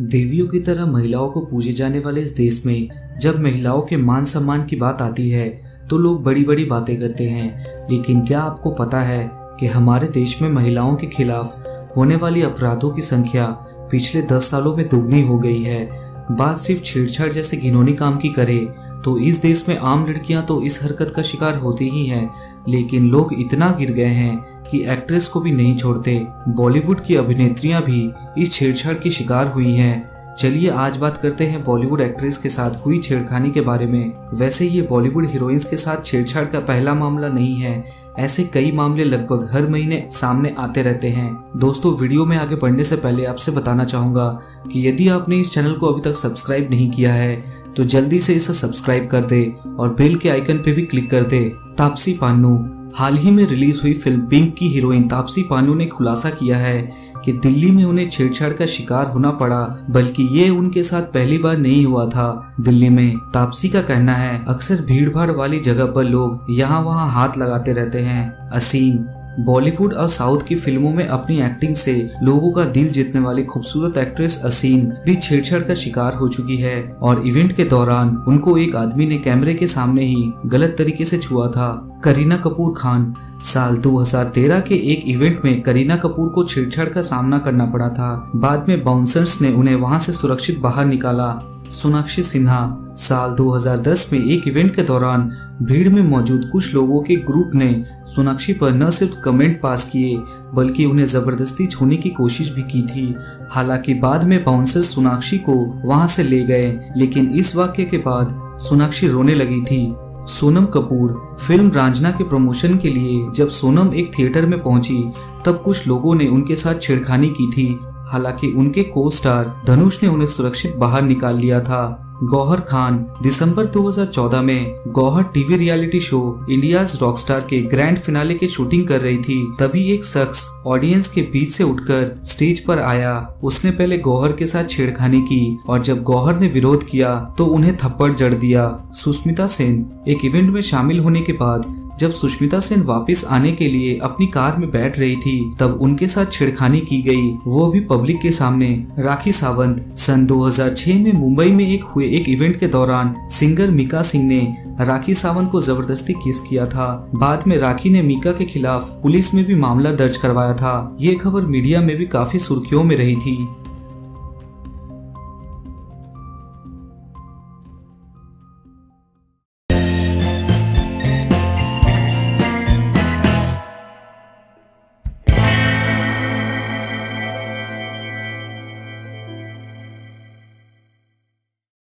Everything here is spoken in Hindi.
देवियों की तरह महिलाओं को पूजे जाने वाले इस देश में जब महिलाओं के मान सम्मान की बात आती है तो लोग बड़ी बड़ी बातें करते हैं, लेकिन क्या आपको पता है कि हमारे देश में महिलाओं के खिलाफ होने वाली अपराधों की संख्या पिछले 10 सालों में दोगुनी हो गई है। बात सिर्फ छेड़छाड़ जैसे घिनौने काम की करे तो इस देश में आम लड़कियां तो इस हरकत का शिकार होती ही हैं, लेकिन लोग इतना गिर गए हैं कि एक्ट्रेस को भी नहीं छोड़ते। बॉलीवुड की अभिनेत्रियां भी इस छेड़छाड़ की शिकार हुई हैं। चलिए आज बात करते हैं बॉलीवुड एक्ट्रेस के साथ हुई छेड़खानी के बारे में। वैसे ये बॉलीवुड हीरोइंस के साथ छेड़छाड़ का पहला मामला नहीं है, ऐसे कई मामले लगभग हर महीने सामने आते रहते हैं। दोस्तों, वीडियो में आगे बढ़ने से पहले आपसे बताना चाहूंगा कि यदि आपने इस चैनल को अभी तक सब्सक्राइब नहीं किया है तो जल्दी से इसे सब्सक्राइब कर दे और बेल के आइकन पे भी क्लिक कर दे। तापसी पन्नू, हाल ही में रिलीज हुई फिल्म पिंक की हीरोइन तापसी पन्नू ने खुलासा किया है कि दिल्ली में उन्हें छेड़छाड़ का शिकार होना पड़ा, बल्कि ये उनके साथ पहली बार नहीं हुआ था। दिल्ली में तापसी का कहना है अक्सर भीड़भाड़ वाली जगह पर लोग यहाँ वहाँ हाथ लगाते रहते हैं। असीन, बॉलीवुड और साउथ की फिल्मों में अपनी एक्टिंग से लोगों का दिल जीतने वाली खूबसूरत एक्ट्रेस असीन भी छेड़छाड़ का शिकार हो चुकी है और इवेंट के दौरान उनको एक आदमी ने कैमरे के सामने ही गलत तरीके से छुआ था। करीना कपूर खान, साल 2013 के एक इवेंट में करीना कपूर को छेड़छाड़ का सामना करना पड़ा था। बाद में बाउंसर्स ने उन्हें वहाँ से सुरक्षित बाहर निकाला। सोनाक्षी सिन्हा, साल 2010 में एक इवेंट के दौरान भीड़ में मौजूद कुछ लोगों के ग्रुप ने सोनाक्षी पर न सिर्फ कमेंट पास किए बल्कि उन्हें जबरदस्ती छूने की कोशिश भी की थी। हालांकि बाद में बाउंसर्स सोनाक्षी को वहां से ले गए, लेकिन इस वाक्य के बाद सोनाक्षी रोने लगी थी। सोनम कपूर, फिल्म रांझना के प्रमोशन के लिए जब सोनम एक थिएटर में पहुंची तब कुछ लोगों ने उनके साथ छेड़खानी की थी। हालांकि उनके को स्टार धनुष ने उन्हें सुरक्षित बाहर निकाल लिया था। गौहर खान, दिसंबर 2014 में Gauhar TV reality show India's Rockstar के ग्रैंड फिनाले की शूटिंग कर रही थी, तभी एक शख्स ऑडियंस के बीच से उठकर स्टेज पर आया। उसने पहले गौहर के साथ छेड़खानी की और जब गौहर ने विरोध किया तो उन्हें थप्पड़ जड़ दिया। सुष्मिता सेन, एक इवेंट में शामिल होने के बाद जब सुष्मिता सेन वापस आने के लिए अपनी कार में बैठ रही थी तब उनके साथ छेड़खानी की गई, वो भी पब्लिक के सामने। राखी सावंत, सन 2006 में मुंबई में हुए एक इवेंट के दौरान सिंगर मीका सिंह ने राखी सावंत को जबरदस्ती किस किया था। बाद में राखी ने मीका के खिलाफ पुलिस में भी मामला दर्ज करवाया था। ये खबर मीडिया में भी काफी सुर्खियों में रही थी।